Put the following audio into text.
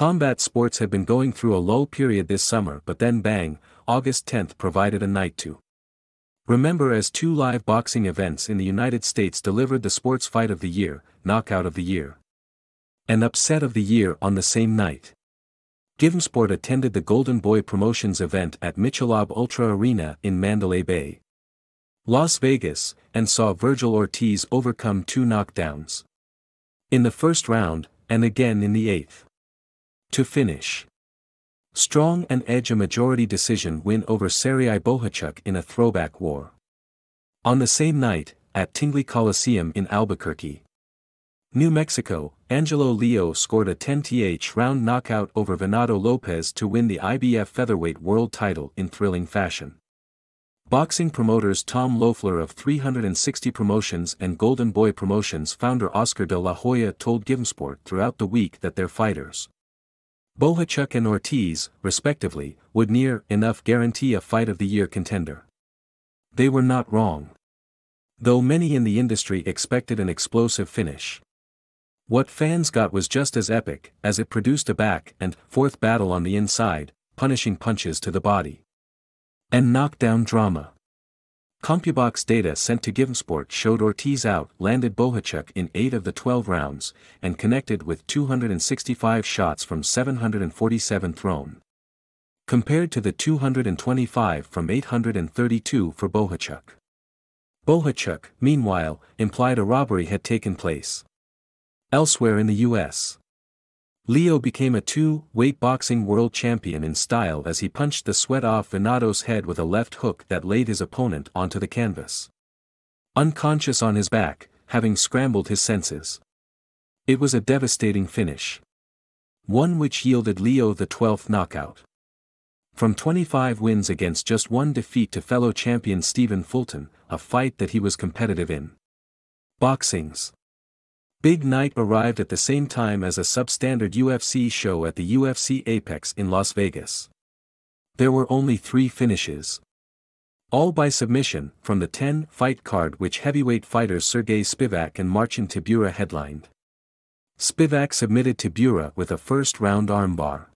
Combat sports had been going through a lull period this summer, but then bang, August 10th provided a night to remember as two live boxing events in the United States delivered the sports fight of the year, knockout of the year, and upset of the year on the same night. GIVEMESPORT attended the Golden Boy Promotions event at Michelob Ultra Arena in Mandalay Bay, Las Vegas, and saw Virgil Ortiz overcome two knockdowns in the first round, and again in the eighth, to finish strong and edge a majority decision win over Serhiy Bohachuk in a throwback war. On the same night, at Tingley Coliseum in Albuquerque, New Mexico, Angelo Leo scored a 10th round knockout over Venado Lopez to win the IBF featherweight world title in thrilling fashion. Boxing promoters Tom Loeffler of 360 Promotions and Golden Boy Promotions founder Oscar de la Hoya told GIVEMESPORT throughout the week that their fighters, Bohachuk and Ortiz, respectively, would near enough guarantee a fight of the year contender. They were not wrong, though many in the industry expected an explosive finish. What fans got was just as epic, as it produced a back and forth battle on the inside, punishing punches to the body and knockdown drama. CompuBox data sent to GIVEMESPORT showed Ortiz out-landed Bohachuk in 8 of the 12 rounds, and connected with 265 shots from 747 thrown, compared to the 225 from 832 for Bohachuk. Bohachuk, meanwhile, implied a robbery had taken place elsewhere in the U.S. Leo became a two-weight boxing world champion in style as he punched the sweat off Venado's head with a left hook that laid his opponent onto the canvas, unconscious on his back, having scrambled his senses. It was a devastating finish, one which yielded Leo the 12th knockout. From 25 wins against just one defeat to fellow champion Stephen Fulton, a fight that he was competitive in. Boxing's big night arrived at the same time as a substandard UFC show at the UFC Apex in Las Vegas. There were only 3 finishes, all by submission, from the 10-fight card which heavyweight fighters Sergei Spivak and Marcin Tibura headlined. Spivak submitted Tibura with a first-round armbar.